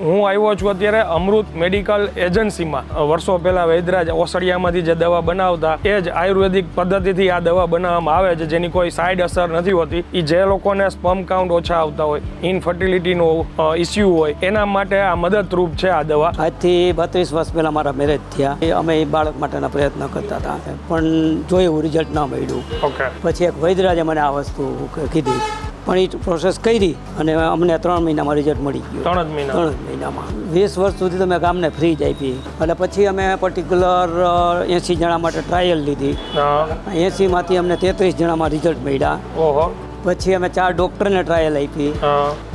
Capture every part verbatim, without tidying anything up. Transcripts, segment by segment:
हूँ आव्यो छुं अत्यारे अमृत मेडिकल एजेंसी में। वर्षो पहला वैद्यराज ओसड़ियामांथी जे दवा बनावता ए ज आयुर्वेदिक पद्धतिथी आ दवा बनाववामां आवे छे, जेनी कोई साइड असर नथी होती। ई जे लोकोने स्पर्म काउंट ओछा आवता होय, इनफर्टिलिटीनो इश्यू होय, एना माटे आ मददरूप छे आ दवा। आजथी बत्रीस वर्ष पहला मारा मेरेज थया, अमे ए बाळक माटेना प्रयत्न करता हता पण जोयुं रिजल्ट न मळ्युं। ओके, पछी एक वैद्यराजे मने आ वस्तु कीधी पण ई प्रोसेस करी अने अमने त्रण महीना में रिजल्ट मिली गयो। त्रण महीना त्रण महीना में वीस वर्ष सुधी तो मैं गामने फ्रीज आपी अने पछी अमे पर्टिक्युलर एसी जना माटे ट्रायल लीधी। एसी मांथी अमने तेत्रीस जना में रिजल्ट मळ्या। ओहो, पछी अमे चार डॉक्टर ने ट्रायल आपी,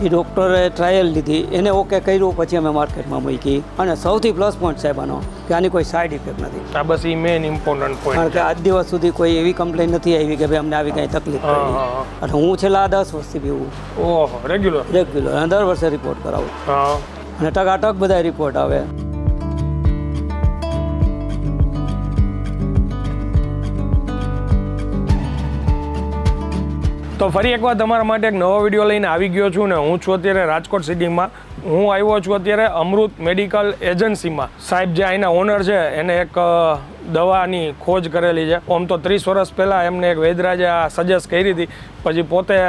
ई डॉक्टरे ट्रायल लीधी एने ओके कर्युं, पछी अमे मार्केट में मूकी। अने सौथी प्लस पॉइंट साहेबानो કે આની કોઈ સાઇડ ઇફેક્ટ નથી। આ બસ ઈ મેન ઇમ્પોર્ટન્ટ પોઈન્ટ કારણ કે આજ દિવસ સુધી કોઈ એવી કમ્પ્લેન નથી આવી કે ભાઈ અમને આવી કાંઈ તકલીફ પડી। અને હું છેલ્લા દસ વર્ષથી પીવું। ઓહો, રેગ્યુલર રેગ્યુલર અને દર વર્ષે રિપોર્ટ કરાવું। હા, અને ટકાટક બધા રિપોર્ટ આવે। તો ફરી એકવાર તમારા માટે એક નવો વિડીયો લઈને આવી ગયો છું ને હું છું અત્યારે રાજકોટ સિટીમાં। હું આવ્યો છું અત્યારે અમૃત મેડિકલ એજન્સીમાં। સાહેબ જે અહીંના ઓનર છે એને એક દવાની ખોજ કરેલી છે। આમ તો ત્રીસ વર્ષ પહેલાં એમને એક વૈદ્યરાજે આ સજેસ્ટ કરી હતી, પછી પોતે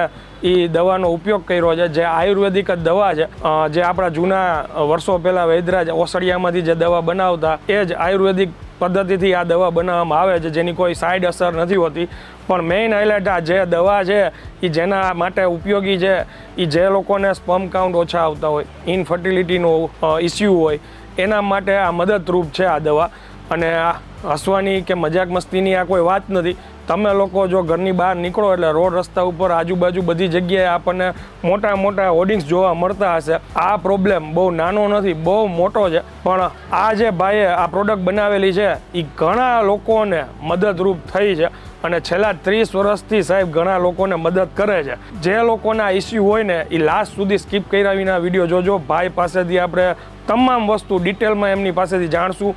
એ દવાનો ઉપયોગ કર્યો છે જે આયુર્વેદિક જ દવા છે। જે આપણા જૂના વર્ષો પહેલાં વૈદ્યરાજ ઓસડિયામાંથી જે દવા બનાવતા એ જ આયુર્વેદિક पद्धति आ दवा बनाववामां आवे छे, जेनी कोई साइड असर नथी होती। पण मेन हाइलाइट आ जे दवा छे ई जेना माटे उपयोगी छे ई जे लोकोने स्पर्म काउंट ओछा आवता होय, इनफर्टिलिटीनो इश्यू होय, एना माटे आ मददरूप छे आ दवा। अने आ हसवानी के मजाक मस्तीनी आ कोई वात नथी। तमे लोको जो घरनी बहार निकळो एटले रोड रस्ता उपर आजूबाजू बधी जग्याए आपणे मोटा मोटा होर्डिंग्स जोवा मळता हशे। आ प्रॉब्लेम बहु नानो नथी, बहु मोटो छे। पण आ जे भाईए आ प्रोडक्ट बनावेली छे ई घणा लोकोने मददरूप थई छे અને છેલ્લા ત્રીસ વર્ષથી સાહેબ ઘણા લોકોને મદદ કરે છે। જે લોકોના ઇસ્યુ હોય ને એ લાસ્ટ સુધી સ્કીપ કર્યા વિના વિડીયો જોજો। ભાઈ પાસેથી આપણે તમામ વસ્તુ ડિટેલમાં એમની પાસેથી જાણશું,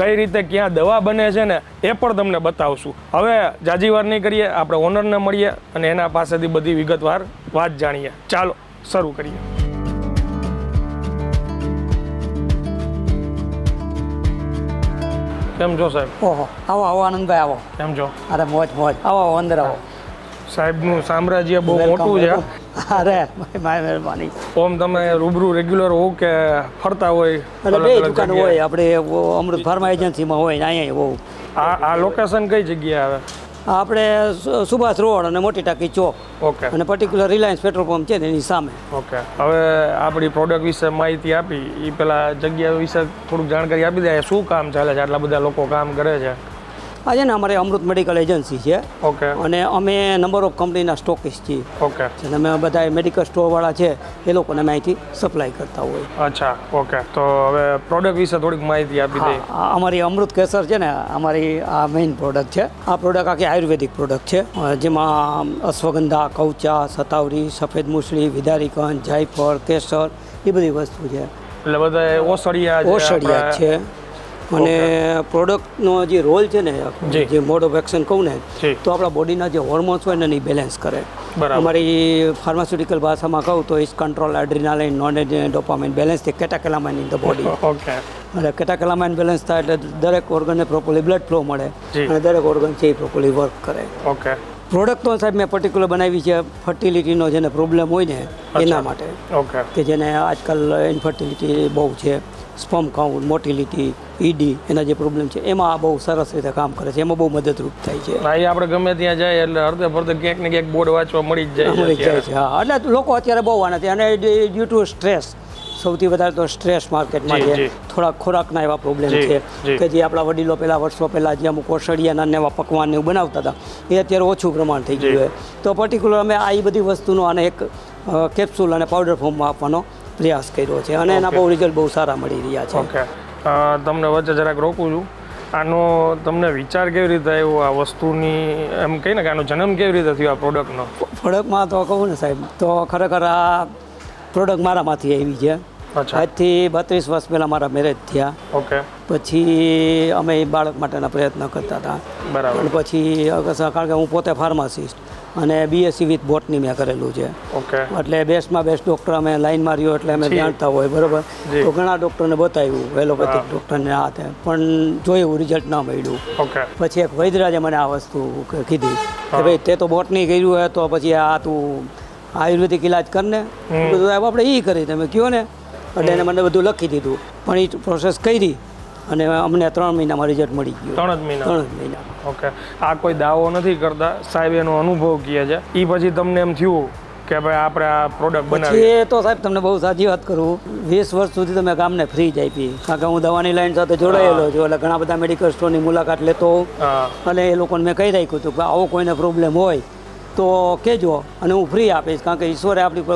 કઈ રીતે ક્યાં દવા બને છે ને એ પણ તમને બતાવશું। હવે જાજી વાર નહીં કરીએ, આપણે ઓનરને મળીએ અને એના પાસેથી બધી વિગતવાર વાત જાણીએ। ચાલો શરૂ કરીએ। કેમ છો સાહેબ? ઓહો, આવો આવો આનંદભાઈ, આવો। કેમ છો? અરે મોજ મોજ, આવો આવો અંદર આવો। સાહેબનું સામ્રાજ્ય બહુ મોટું છે। અરે માય મહેરબાની। ઓમ તમે રૂબરૂ રેગ્યુલર હો કે ફરતા હોય? એટલે બે દુકાન હોય આપણે, અમૃત ફાર્મા એજન્સીમાં હોય ને અહીંયા હોઉં। આ આ લોકેશન કઈ જગ્યાએ આવે? આપણે સુભાષ રોડ અને મોટી ટાંકી ચોક। ઓકે, અને પર્ટિક્યુલર રિલાયન્સ પેટ્રોલ પંપ છે ને એની સામે। ઓકે, હવે આપણી પ્રોડક્ટ વિશે માહિતી આપી, એ પેલા જગ્યા વિશે થોડુંક જાણકારી આપી દે। શું કામ ચાલે છે, આટલા બધા લોકો કામ કરે છે? આજે ને અમારે અમૃત મેડિકલ એજન્સી છે। ઓકે, અને અમે નંબર ઓફ કંપનીના સ્ટોકિસ્ટ છીએ। ઓકે, અને અમે બધા મેડિકલ સ્ટોરવાળા છે એ લોકોને માહિતી સપ્લાય કરતા હોય। અચ્છા, ઓકે। તો હવે પ્રોડક્ટ વિશે થોડીક માહિતી આપી દઈએ। અમારી અમૃત કેસર છે ને અમારી આ મેઇન પ્રોડક્ટ છે। આ પ્રોડક્ટ આખી આયુર્વેદિક પ્રોડક્ટ છે, જેમાં અશ્વગંધા, કૌચા, સતાવરી, સફેદ મુસળી, વિદારીકન, જાયફળ, કેસર એ બધી વસ્તુ છે। એટલે બધા ઓસડિયા ઓસડિયા છે। અને પ્રોડક્ટનો જે રોલ છે ને જે મોડ ઓફ એક્શન કહું ને તો આપણા બોડીના જે હોર્મોન્સ હોય ને એ બેલેન્સ કરે। અમારી ફાર્માસ્યુટિકલ ભાષામાં કહું તો is control adrenaline, non adrenaline, dopamine balance થાય, catecholamine in the body. Okay, અને કેટાકેલામાઇન બેલેન્સ થાય એટલે દરેક ઓર્ગનને પ્રોપરલી બ્લડ ફ્લો મળે અને દરેક ઓર્ગન છે એ પ્રોપરલી વર્ક કરે। ઓકે, પ્રોડક્ટ તો સાહેબ મેં પર્ટિક્યુલર બનાવી છે ફર્ટિલિટીનો જેને પ્રોબ્લેમ હોય ને એના માટે। ઓકે, કે જેને આજકાલ ઇન્ફર્ટિલિટી બહુ છે, સ્પર્મ કાઉન્ટ, મોટિલિટી, ઈડી એના જે પ્રોબ્લેમ છે એમાં આ બહુ સરસ રીતે કામ કરે છે, એમાં બહુ મદદરૂપ થાય છે। ભાઈ આપણે ગમે ત્યાં જાય એટલે અડધે પડધે ક્યાંક ને ક્યાંક બોર્ડ વાંચવા મળી જ જાય મળી જાય છે। હા, એટલે લોકો અત્યારે બહુ આના છે અને ડ્યુ ટુ સ્ટ્રેસ, સૌથી વધારે તો સ્ટ્રેસ માર્કેટમાં છે। થોડા ખોરાકના એવા પ્રોબ્લેમ છે કે જે આપણા વડીલો પહેલાં વર્ષો પહેલાં જે અમુક ઓસડિયાના એવા પકવાન એવું બનાવતા હતા એ અત્યારે ઓછું પ્રમાણ થઈ ગયું છે। તો પર્ટિક્યુલર અમે આ બધી વસ્તુનો આને એક કેપ્સ્યુલ અને પાવડર ફોર્મમાં આપવાનો પ્રયાસ કર્યો છે અને એના બહુ રિઝલ્ટ બહુ સારા મળી રહ્યા છે। ઓકે, તમને વચ્ચે જરાક રોકું છું। આનો તમને વિચાર કેવી રીતે આવ્યો આ વસ્તુની, એમ કહીને કે આનો જન્મ કેવી રીતે થયો આ પ્રોડક્ટનો? પ્રોડક્ટમાં તો કહું ને સાહેબ તો ખરેખર આ પ્રોડક્ટ મારામાંથી આવી છે। આજથી બત્રીસ વર્ષ પહેલાં મારા મેરેજ થયા। ઓકે, પછી અમે એ બાળક માટેના પ્રયત્ન કરતા હતા। બરાબર, પછી કારણ કે હું પોતે ફાર્માસિસ્ટ અને બીએસસી વિથ બોટની મેં કરેલું છે. ઓકે. એટલે બેસ્ટમાં બેસ્ટ ડૉક્ટર અમે લાઇનમાં રહ્યો એટલે અમે જાણતા હોય બરાબર. તો ઘણા ડૉક્ટરને બતાવ્યું એલોપેથિક ડૉક્ટરને આ તે પણ જોયું રિઝલ્ટ ના મળ્યું. ઓકે. પછી એક વૈદરાજે મને આ વસ્તુ કીધી કે ભાઈ તે તો બોટની કર્યું હોય તો પછી આ તું આયુર્વેદિક ઇલાજ કરીને બધું આપણે એ કરી તમે કહો ને એટલે એને મને બધું લખી દીધું પણ એ પ્રોસેસ કરી અને અમને ત્રણ મહિનામાં રિઝલ્ટ મળી ગયું. ત્રણ જ મહિના ત્રણ મહિના ઓકે. આ કોઈ દાવો નથી કરતા સાહેબ, એનો અનુભવ કહે છે. એ પછી તમને એમ થયું કે ભાઈ આપણે આ પ્રોડક્ટ બનાવીએ? એ તો સાહેબ તમને બહુ સાચી વાત કરું, વીસ વર્ષ સુધી તમે ગામને ફ્રી જ આપી, કારણ કે હું દવાની લાઈન સાથે જોડાયેલો છું એટલે ઘણા બધા મેડિકલ સ્ટોરની મુલાકાત લેતો હોઉં અને એ લોકોને મેં કહી રાખ્યું હતું કે આવો કોઈને પ્રોબ્લેમ હોય તો કહેજો અને હું ફ્રી આપીશ, કારણ કે ઈશ્વરે આપણી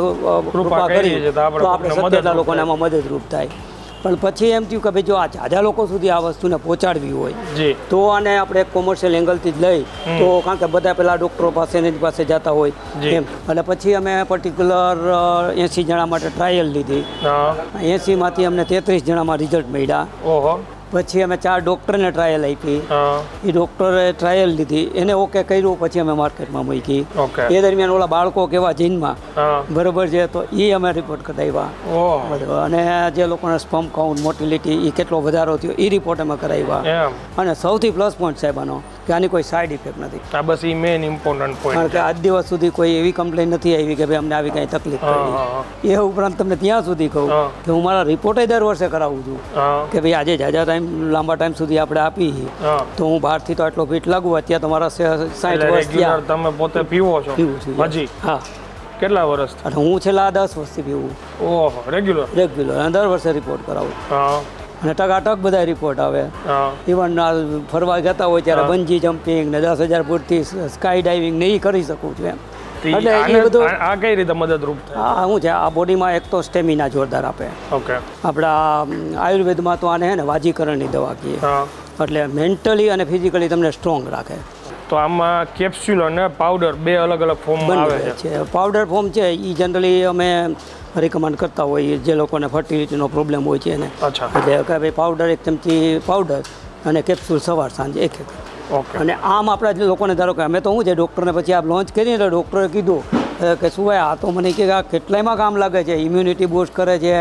કૃપા કરી તો આપણે સત્યતા લોકોને આમાં મદદરૂપ થાય. પણ પછી એમ થયું કે ભાઈ જો આ જાજા લોકો સુધી આ વસ્તુને પહોંચાડવી હોય તો આને આપણે કોમર્શિયલ એંગલથી જ લઈ તો, કારણ કે બધા પેલા ડૉક્ટરો પાસે એની પાસે જતા હોય એમ. અને પછી અમે પર્ટિક્યુલર એંસી જણા માટે ટ્રાયલ લીધી, એંસીમાંથી અમને તેત્રીસ જણામાં રિઝલ્ટ મળ્યા. પછી અમે ચાર ડૉક્ટરને ટ્રાયલ આપી, એ ડૉક્ટરે ટ્રાયલ લીધી, એને ઓકે કર્યું, પછી અમે માર્કેટમાં મૂકી. એ દરમિયાન ઓલા બાળકો કેવા જીનમાં બરાબર છે તો એ અમે રિપોર્ટ કરાવ્યા અને જે લોકોને સ્પમ કાઉન્ટ મોર્ટિલિટી એ કેટલો વધારો થયો એ રિપોર્ટ અમે કરાવ્યા. અને સૌથી પ્લસ પોઈન્ટ સાહેબ આનો કે આની કોઈ સાઇડ ઇફેક્ટ નથી. આ બસ ઈ મેઇન ઇમ્પોર્ટન્ટ પોઈન્ટ, કારણ કે આજ દિવસ સુધી કોઈ એવી કમ્પ્લેન નથી આવી કે ભાઈ અમને આવી કાંઈ તકલીફ પડી. એ ઉપરાંત તમને ત્યાં સુધી કહું કે હું મારા રિપોર્ટે દર વર્ષે કરાવું છું કે ભાઈ આજે જાજા ટાઈમ લાંબા ટાઈમ સુધી આપણે આપી તો હું બહારથી તો આટલો ફીટ લાગુ, અત્યારે તમારા સાઠ વર્ષ તમે પોતે પીવો છો? પીવું છું હજી. હા. કેટલા વર્ષ? હું છેલ્લા દસ વર્ષથી પીવું. ઓહો. રેગ્યુલર રેગ્યુલર અને દર વર્ષે રિપોર્ટ કરાવું અને ટકાટક બધા રિપોર્ટ આવે. ઇવન ફરવા જતા હોય ત્યારે બંજી જમ્પિંગ ને દસ હજાર ફૂટથી સ્કાય ડાઇવિંગ ને એ કરી શકું છું એમ. આ કઈ રીતે મદદરૂપ થાય? આ શું છે, આ બોડીમાં એક તો સ્ટેમિના જોરદાર આપે. ઓકે. આપણા આયુર્વેદમાં તો આને હે ને વાજીકરણની દવા કહીએ, એટલે મેન્ટલી અને ફિઝિકલી તમને સ્ટ્રોંગ રાખે. તો આમાં કેપ્સ્યુલ અને પાવડર બે અલગ અલગ ફોર્મમાં આવે છે. પાવડર ફોર્મ છે એ જનરલી અમે રિકમેન્ડ કરતા હોઈએ જે લોકોને ફર્ટિલિટીનો પ્રોબ્લેમ હોય છે એને. અચ્છા. એટલે કે ભાઈ પાવડર એક ચમચી પાવડર અને કેપ્સ્યુલ સવાર સાંજે એક એક. અને આમ આપણા લોકોને ધારો કે અમે તો શું છે ડૉક્ટરને પછી આ લોન્ચ કરીને એટલે ડૉક્ટરે કીધું કે શું ભાઈ આ તો મને કે આ કેટલાયમાં કામ લાગે છે, ઇમ્યુનિટી બૂસ્ટ કરે છે,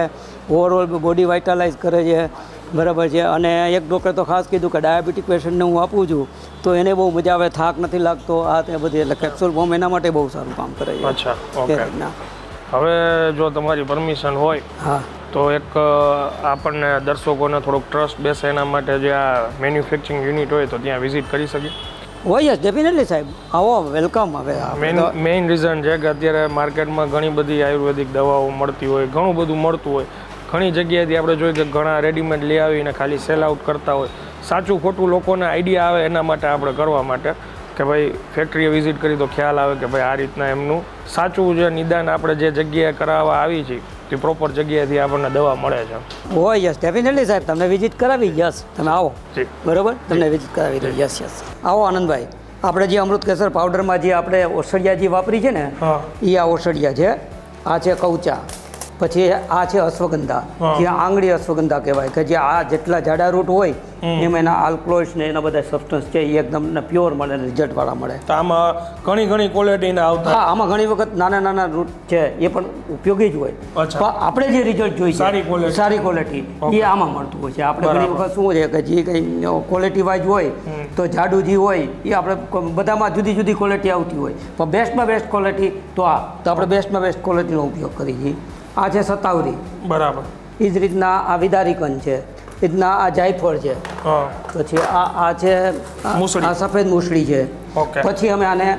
ઓવરઓલ બોડી વાઇટાલાઇઝ કરે છે બરાબર છે. અને એક ડૉક્ટરે તો ખાસ કીધું કે ડાયાબિટીક પેશન્ટને હું આપું છું તો એને બહુ મજા આવે, થાક નથી લાગતો આ તે બધી, એટલે કેપ્સ્યુલ ફોર્મ એના માટે બહુ સારું કામ કરે છે. અચ્છા. હવે જો તમારી પરમિશન હોય હા તો એક આપણને દર્શકોને થોડોક ટ્રસ્ટ બેસે એના માટે જે આ મેન્યુફેક્ચરિંગ યુનિટ હોય તો ત્યાં વિઝિટ કરી શકીએ? હોય જ ડેફિનેટલી સાહેબ, આવો વેલકમ. હવે મેઇન મેઇન રીઝન છે કે અત્યારે માર્કેટમાં ઘણી બધી આયુર્વેદિક દવાઓ મળતી હોય, ઘણું બધું મળતું હોય, ઘણી જગ્યાએથી આપણે જોઈએ કે ઘણા રેડીમેડ લઈ આવીને ખાલી સેલ આઉટ કરતા હોય. સાચું ખોટું લોકોને આઈડિયા આવે એના માટે આપણે કરવા માટે કે ભાઈ ફેક્ટરીએ વિઝિટ કરી તો ખ્યાલ આવે કે ભાઈ આ રીતના એમનું સાચું જે નિદાન આપણે જે જગ્યાએ કરાવવા આવી છે તે પ્રોપર જગ્યાએથી આપણને દવા મળે છે. હોય યસ ડેફિનેટલી સાહેબ, તમને વિઝિટ કરાવી યસ તમે આવો બરાબર, તમને વિઝિટ કરાવી દો યસ યસ આવો આનંદભાઈ. આપણે જે અમૃત કેસર પાવડરમાં જે આપણે ઓસડિયા જે વાપરી છે ને એ આ ઓસડિયા છે, આ છે કૌચા, પછી આ છે અશ્વગંધા જે આંગળી અશ્વગંધા કહેવાય કે જે આ જેટલા જાડા રૂટ હોય એમાં એના આલ્કલોઇડ્સ ને એના બધા સબસ્ટન્સ છે એ એકદમ પ્યોર મળે અને રિઝલ્ટવાળા મળે. તો આમાં ઘણી ઘણી ક્વોલિટીના આવતા. હા, આમાં ઘણી વખત નાના નાના રૂટ છે એ પણ ઉપયોગી જ હોય પણ આપણે જે રિઝલ્ટ જોઈએ સારી સારી ક્વોલિટી એ આમાં મળતું હોય છે. આપણે ઘણી વખત શું છે કે જે કંઈ ક્વોલિટી વાઇઝ હોય તો જાડું જે હોય એ આપણે બધામાં જુદી જુદી ક્વોલિટી આવતી હોય પણ બેસ્ટમાં બેસ્ટ ક્વોલિટી તો આ તો આપણે બેસ્ટમાં બેસ્ટ ક્વોલિટીનો ઉપયોગ કરીએ. આ છે સતાવરી બરાબર, એ જ રીતના આ વિદારીકન છે, એ રીતના આ જાયફળ છે, પછી આ આ છે આ સફેદ મુસળી છે. પછી અમે આને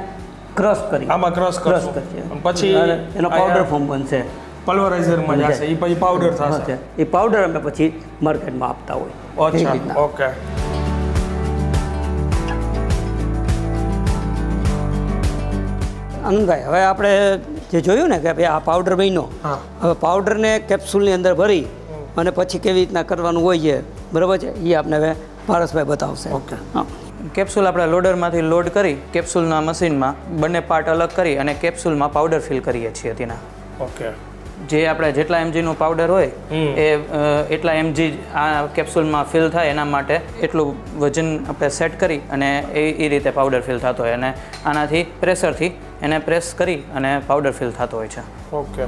ક્રશ કરી આમાં ક્રશ ક્રશ કરીએ પછી એનો પાવડર ફોર્મ બનશે, પલ્વરાઇઝરમાં જશે, એ પછી પાવડર થશે, એ પાવડર અમે પછી માર્કેટમાં આપતા હોય. ઓકે. આનંદભાઈ હવે આપણે જે જોયું ને કે ભાઈ આ પાવડર બન્યો, હવે પાવડરને કેપ્સ્યુલની અંદર ભરી અને પછી કેવી રીતના કરવાનું હોય છે બરાબર છે એ આપણે હવે પારસભાઈ બતાવશે. ઓકે. કેપ્સ્યુલ આપણે લોડરમાંથી લોડ કરી કેપ્સ્યુલના મશીનમાં બંને પાર્ટ અલગ કરી અને કેપ્સ્યુલમાં પાવડર ફિલ કરીએ છીએ તેના. ઓકે. જે આપણે જેટલા એમજીનો પાવડર હોય એ એટલા એમજી આ કેપ્સ્યુલમાં ફિલ થાય એના માટે એટલું વજન આપણે સેટ કરી અને એ એ રીતે પાવડર ફિલ થતો હોય અને આનાથી પ્રેશરથી એને પ્રેસ કરી અને પાવડર ફિલ થતો હોય છે. ઓકે.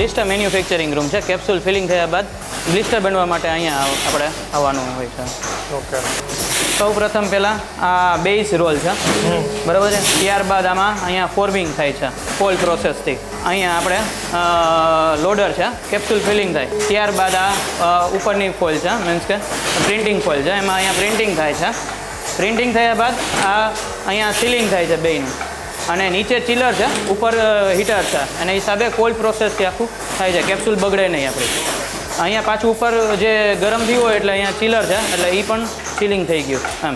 બ્લિસ્ટર મેન્યુફેક્ચરિંગ રૂમ છે. કેપ્સ્યુલ ફિલિંગ થયા બાદ બ્લિસ્ટર બનવા માટે અહીંયા આપણે આવવાનું હોય છે. ઓકે. સૌ પ્રથમ પહેલાં આ બેઝ રોલ છે, બરાબર છે. ત્યારબાદ આમાં અહીંયા ફોર્મિંગ થાય છે ફોલ પ્રોસેસથી. અહીંયા આપણે લોડર છે, કેપ્સ્યુલ ફિલિંગ થાય. ત્યારબાદ આ ઉપરની ફોલ છે, મીન્સ કે પ્રિન્ટિંગ ફોલ છે, એમાં અહીંયા પ્રિન્ટિંગ થાય છે. પ્રિન્ટિંગ થયા બાદ આ અહીંયા સીલિંગ થાય છે બેયનું, અને નીચે ચિલર છે, ઉપર હીટર છે, અને હિસાબે કોલ્ડ પ્રોસેસથી આખું થાય છે, કેપ્સ્યુલ બગડે નહીં આપણી. અહીંયા પાછું ઉપર જે ગરમ થયું હોય એટલે અહીંયા ચિલર છે, એટલે એ પણ ચિલિંગ થઈ ગયું એમ.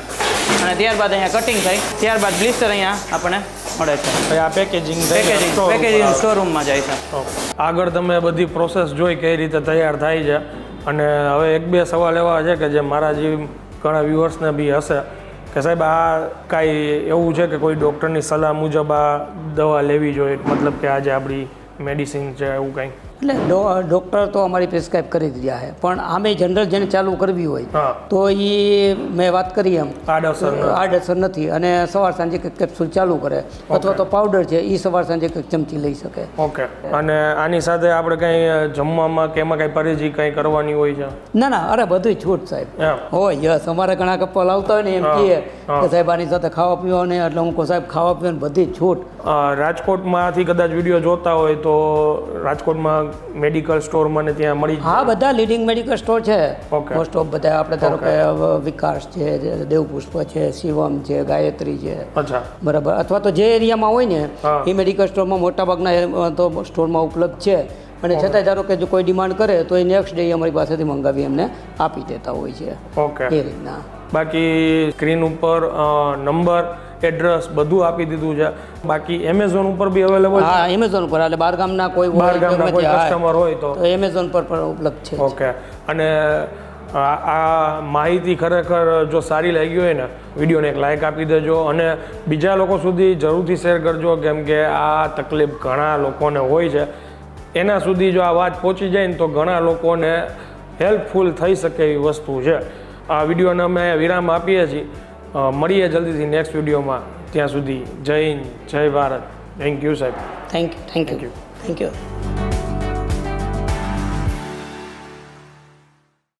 અને ત્યારબાદ અહીંયા કટિંગ થાય, ત્યારબાદ બ્લિસ્ટર અહીંયા આપણને મળે છે. આ પેકેજિંગ પેકેજિંગ પેકેજિંગ શોરૂમમાં જાય છે. આગળ તમે બધી પ્રોસેસ જોઈ કઈ રીતે તૈયાર થાય છે, અને હવે એક બે સવાલ એવા છે કે જે મારા જે ઘણા વ્યુઅર્સને બી હશે કે સાહેબ આ કાંઈ એવું છે કે કોઈ ડૉક્ટરની સલાહ મુજબ આ દવા લેવી જોઈએ, મતલબ કે આજે આપણી મેડિસિન છે એવું કાંઈ? એટલે ડૉક્ટર તો અમારી પ્રિસ્ક્રાઇબ કરી દીધા છે, પણ આમે જનરલ જેને ચાલુ કરવી હોય તો એ મેં વાત કરી એમ આડઅસર આડઅસર નથી, અને સવાર સાંજે કંઈક કેપ્સ્યુલ ચાલુ કરે અથવા તો પાવડર છે એ સવાર સાંજે કંઈક ચમચી લઈ શકે. ઓકે. અને આની સાથે આપણે કંઈ જમવામાં કે એમાં કંઈ પરેજી કંઈ કરવાની હોય છે? ના ના, અરે બધું છૂટ સાહેબ હોય. યસ, અમારા ઘણા કપલ આવતા હોય ને એમ કહીએ કે સાહેબ આની સાથે ખાવા પીવાને, એટલે હું કહું સાહેબ ખાવા પીવાની બધી છૂટ. રાજકોટમાંથી કદાચ વિડીયો જોતા હોય તો રાજકોટમાં મેડિકલ સ્ટોરમાં ને ત્યાં મળી. હા, બધા લીડિંગ મેડિકલ સ્ટોર છે મોસ્ટ ઓફ બધા. આપણે ધારો કે વિકાસ છે, દેવપુષ્પ છે, શિવમ છે, ગાયત્રી છે. અચ્છા, બરાબર. અથવા તો જે એરિયામાં હોય ને એ મેડિકલ સ્ટોરમાં મોટાભાગના તો સ્ટોરમાં ઉપલબ્ધ છે, અને છતાંય ધારો કે જો કોઈ ડિમાન્ડ કરે તો એ નેક્સ્ટ ડે અમારી પાસેથી મંગાવી એમને આપી દેતા હોય છે. ઓકે, એ રીતના. બાકી સ્ક્રીન ઉપર નંબર, એડ્રેસ બધું આપી દીધું છે. બાકી એમેઝોન ઉપર બી અવેલેબલ છે? હા, એમેઝોન પર. એટલે બહાર ગામના કોઈ કસ્ટમર હોય તો એમેઝોન પર પણ ઉપલબ્ધ છે. ઓકે. અને આ માહિતી ખરેખર જો સારી લાગી હોય ને, વિડીયોને એક લાઇક આપી દેજો અને બીજા લોકો સુધી જરૂરથી શેર કરજો, કેમ કે આ તકલીફ ઘણા લોકોને હોય છે. એના સુધી જો આ વાત પહોંચી જાય ને તો ઘણા લોકોને હેલ્પફુલ થઈ શકે એવી વસ્તુ છે. આ વિડીયોને અમે વિરામ આપીએ છીએ. મળીએ જલ્દીથી નેક્સ્ટ વિડીયોમાં. ત્યાં સુધી જય હિન્દ, જય ભારત. થેન્ક યુ સાહેબ. Thank you thank you thank you.